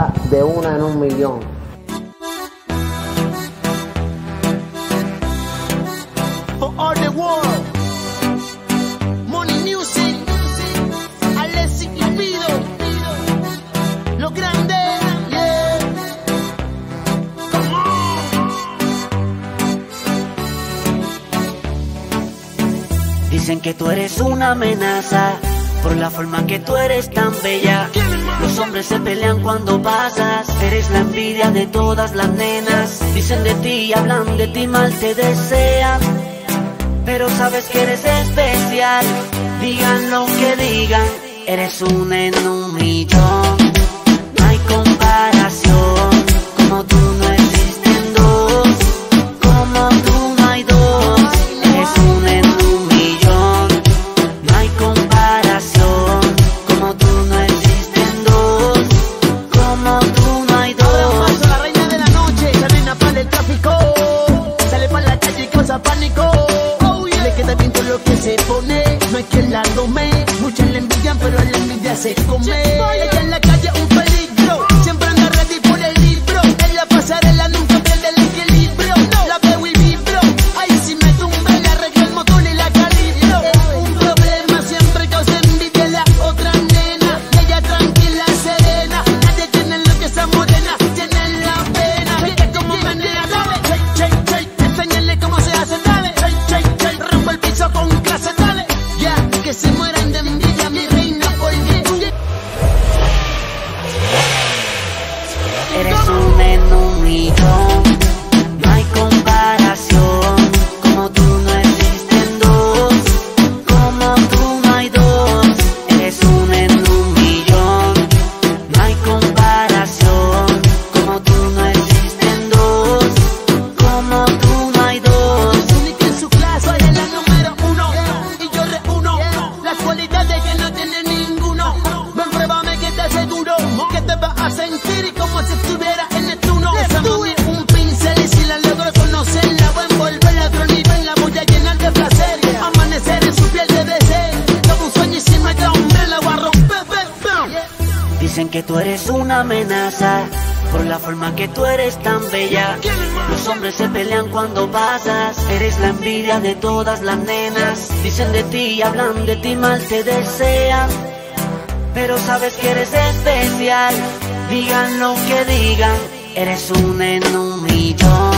música de Una en Un Millón. For all the world, Money Music, Alexis y Fido, Los Grandes. Dicen que tú eres una amenaza por la forma que tú eres tan bella. Los hombres se pelean cuando pasas, eres la envidia de todas las nenas. Dicen de ti, hablan de ti, mal te desean, pero sabes que eres especial. Digan lo que digan, eres una en un millón. No hay comparación, como tú no existen dos, como tú no hay dos. Eres una en un millón. No hay comparación, como tú no existen dos, como tú no hay dos. Soy la reina de la noche, la reina para el tráfico. Sale para la calle y causa pánico. Se pone, no es que la tome, muchas le envidian, pero a la envidia se come. Ella en la calle un peligro, siempre anda ready por el libro. En la pasarela nunca pierde el equilibrio, la veo y vibro. Ahí si me tumbe, le arreglo el motor y la calibro. Un problema siempre causa envidia a la otra nena, y ella tranquila, serena. Nadie tiene lo que esa morena tiene la pena. Mira cómo menea, sabe, enséñale cómo se hace, sabe, rompo el piso con que se mueran de envidia, mi reina, porque tú eres una en un millón. No hay comparación, como tú no existen dos, como tú no hay dos. Eres una en un millón. No hay comparación, como tú no existen dos, como tú no hay dos. Única en su clase, eres la número uno, y yo reúno cualidades que no tiene ninguno. Ven, pruébame que te aseguro que te vas a sentir como si estuviera en Neptuno. Esa mami es un pincel y si la logro conocer, la voy a envolver a otro nivel, la voy a llenar de placer. Amanecer en su piel de deseo, como un sueño y si me da hombre, la voy a romper. Dicen que tú eres una amenaza por la forma que tú eres tan bella. Los hombres se pelean cuando pasas, eres la envidia de todas las nenas. Dicen de ti, hablan de ti, mal te desean, pero sabes que eres especial. Digan lo que digan, eres una en un millón.